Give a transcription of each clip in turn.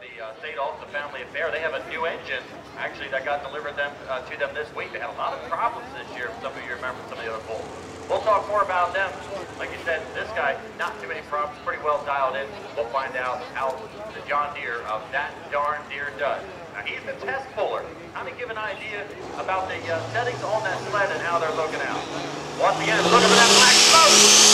the State Alta Family Affair. They have a new engine, actually, that got delivered to them this week. They had a lot of problems this year, if some of you remember some of the other bulls. We'll talk more about them. Like you said, this guy, not too many problems, pretty well dialed in. We'll find out how the John Deere of that darn deer does. Now, he's the test puller. Kind of give an idea about the settings on that sled and how they're looking out. Once again, looking for that black smoke.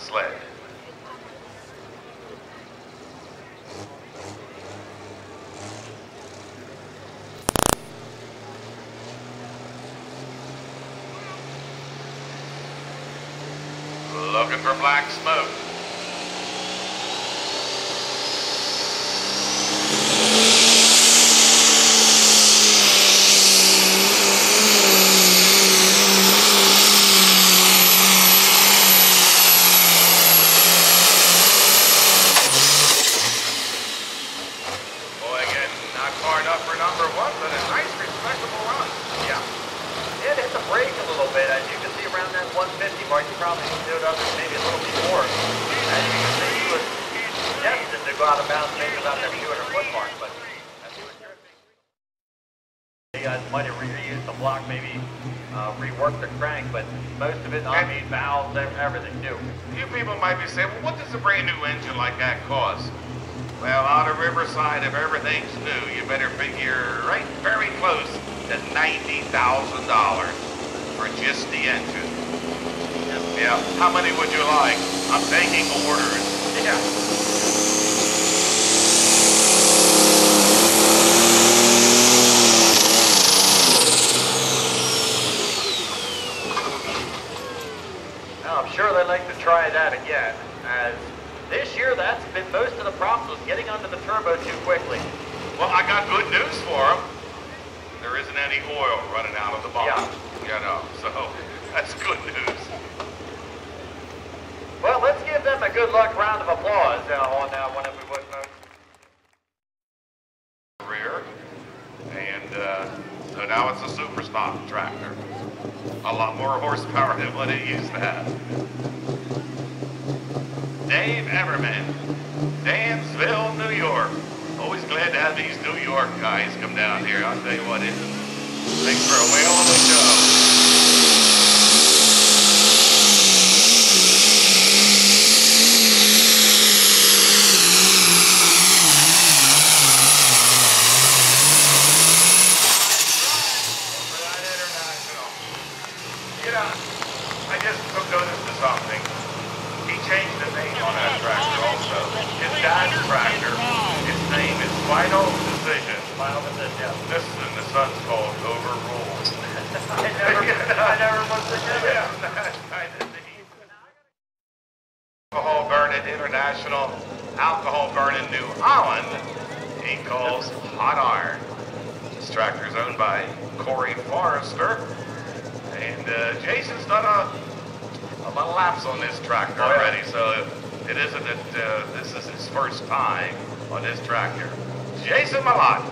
the sled. Looking for black smoke. Riverside, if everything's new, you better figure right very close to $90,000 for just the engine. Yeah, how many would you like? I'm taking orders. Yeah. Too quickly. Well, I got good news for them. There isn't any oil running out of the box. Yeah. You know, so that's good news. Well, let's give them a good luck round of applause on that one if we wouldn't mind. Career, and so now it's a super stock tractor. A lot more horsepower than what it used to have. Dave Everman. Dansville, New York. Always glad to have these New York guys come down here. I'll tell you what, it makes for a whale of a show. International Alcohol Burn in New Holland. He calls Hot Iron. This tractor is owned by Corey Forrester. And Jason's done a lot of laps on this tractor already, so it isn't that this is his first time on this tractor. Jason Mellott.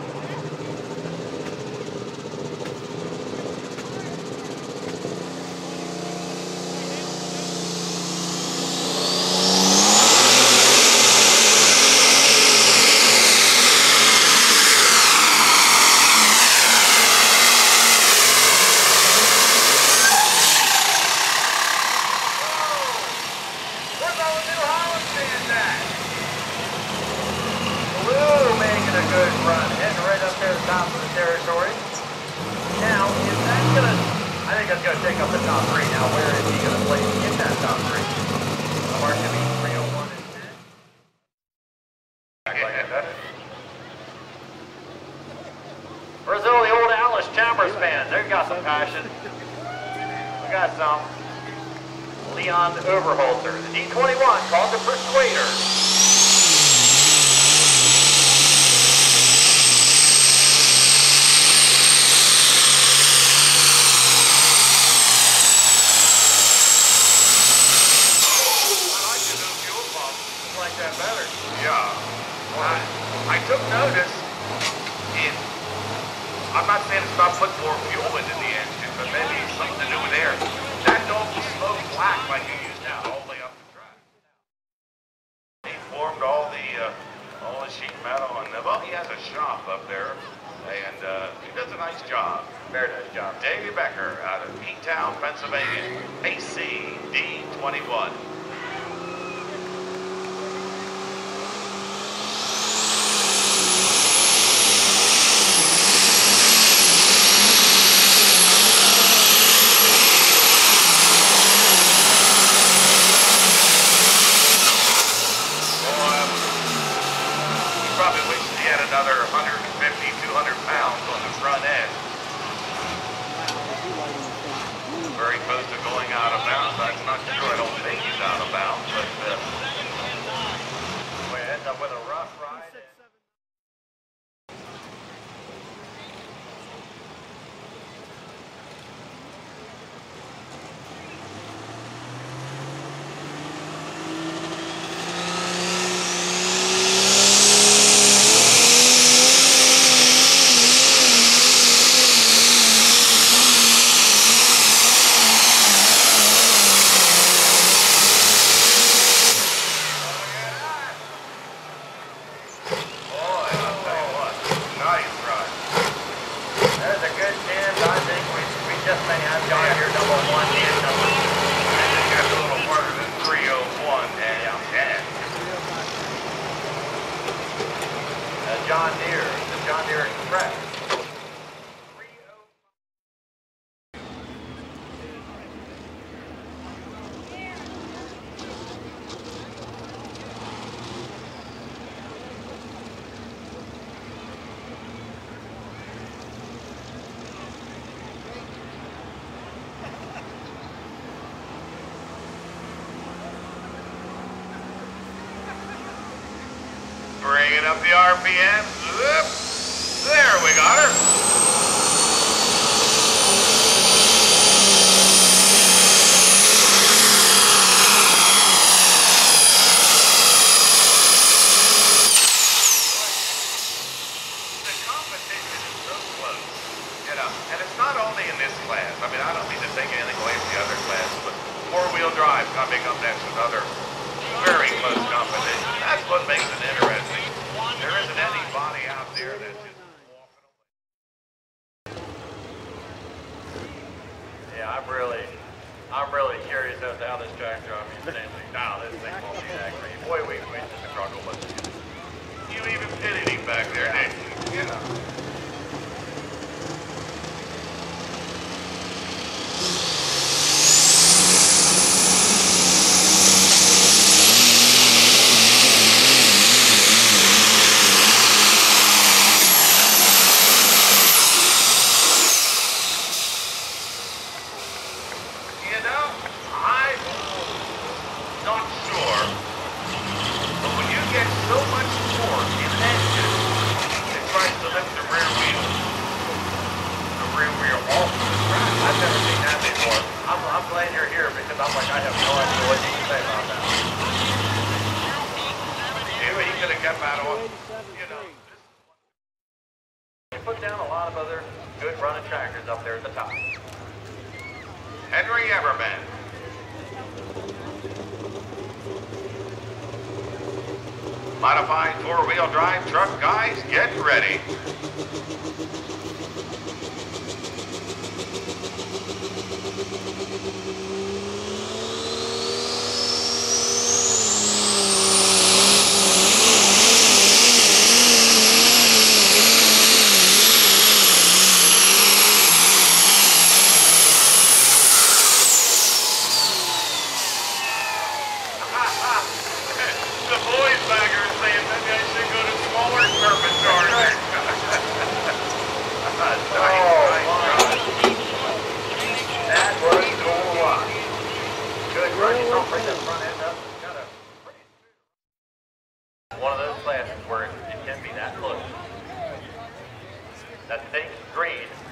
up the RPM. There, we got her. The competition is so close, you know, and it's not only in this class. I mean, I don't mean to take anything away from the other class, but four-wheel drive coming up next with other very close competition. That's what makes it interesting. There isn't anybody out there that's just walking away. Yeah, I'm really curious as to how this track drives me standing. Now this thing won't be that great. Boy, we just struggle with it. You even pitied him back there, didn't you? Yeah. Henry Everman. Modified four-wheel drive truck, guys, get ready.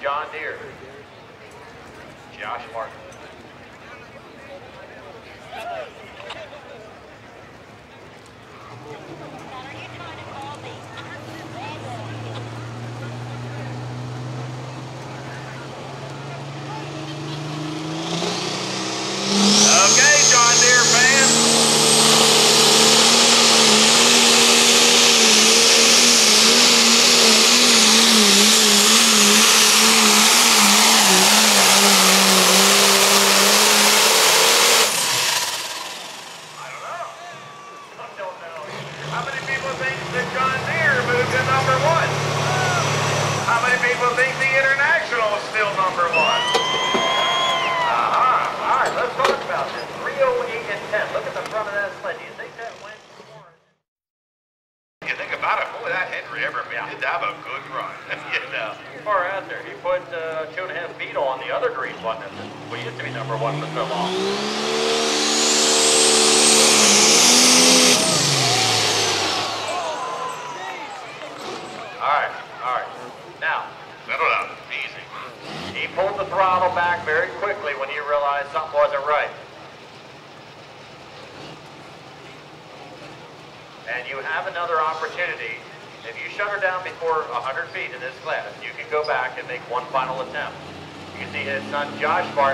John Deere, Josh Barton. Josh Barton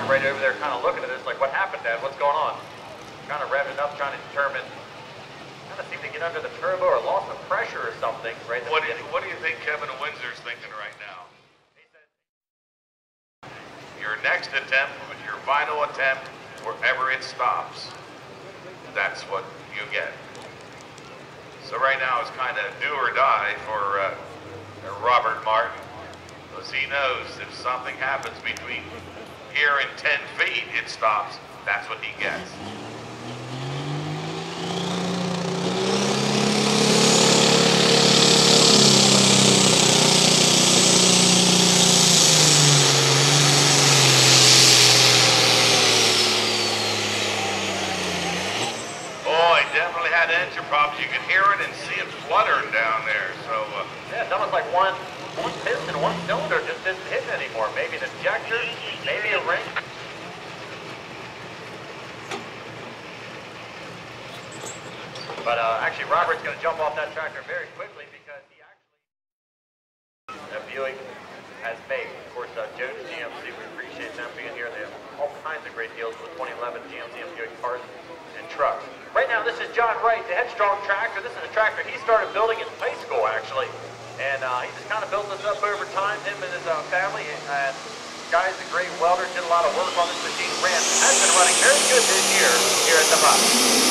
right over there kind of looking at this like, what happened, Dad? What's going on? Kind of revving up, trying to determine, kind of seem to get under the turbo or loss of pressure or something. Right. What do you think Kevin Windsor's thinking right now? Your next attempt, your final attempt, wherever it stops, that's what you get. So right now it's kind of do or die for Robert Martin. Because he knows if something happens between here and 10 feet, it stops. That's what he gets. Boy, definitely had engine problems. You could hear it and see it fluttering down there. So yeah, it's almost like one piston, one cylinder just isn't hitting anymore. Maybe an injector, maybe a ring. But actually, Robert's going to jump off that tractor very quickly because he actually that Buick has made. Of course, Jones GMC, we appreciate them being here. They have all kinds of great deals with 2011 GMC and Buick cars and trucks. Right now, this is John Wright, the Headstrong Tractor. This is a tractor he started building in high school, actually. And he just kind of built this up over time, him and his family. And guys, the great welder, did a lot of work on this machine. Has been running very good this year here at the Hot.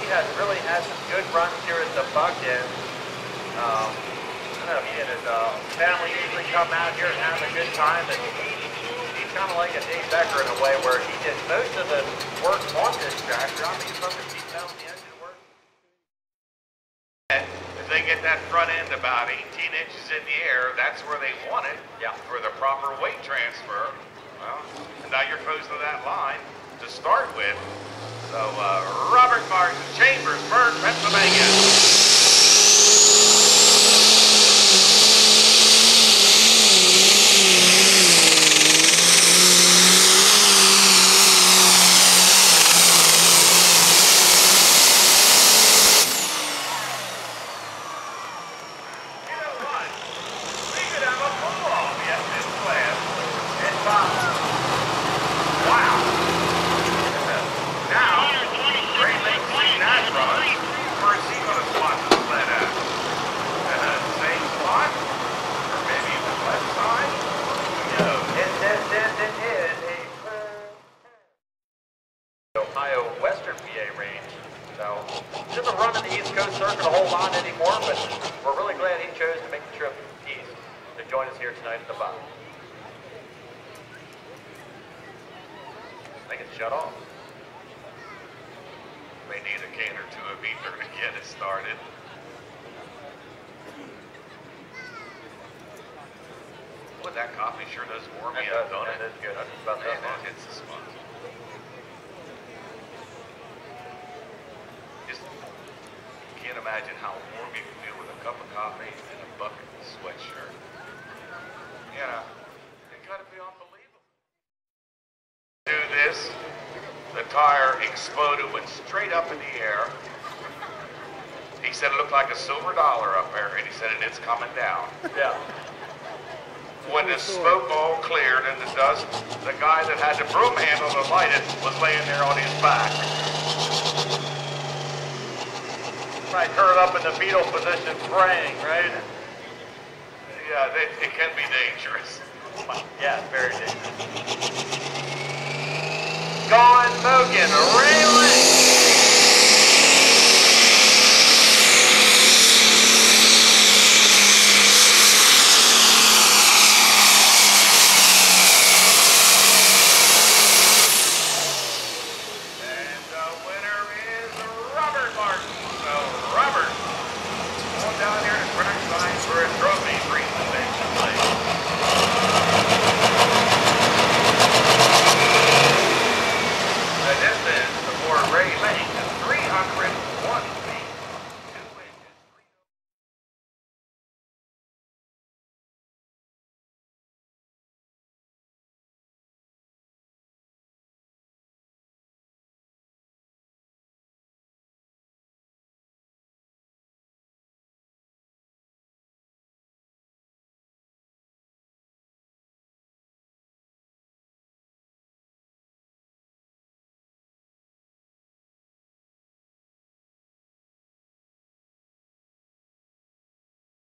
He has really had some good runs here at the Buckhead. I don't know, he and his family usually come out here and have a good time. And he's kind of like a Dave Becker in a way where he did most of the work on this tractor. I mean, something he tells the engine work. If they get that front end about 18 inches in the air, that's where they want it for the proper weight transfer. Well, now you're close to that line to start with. So, Robert Martin, Chambersburg, Pennsylvania. Exploded, went straight up in the air. He said it looked like a silver dollar up there, and he said it's coming down. Yeah. When the smoke all cleared and the dust, the guy that had the broom handle to light it was laying there on his back. Right, curled up in the fetal position, praying, right? Yeah, it can be dangerous. Yeah, very dangerous. John Mogan,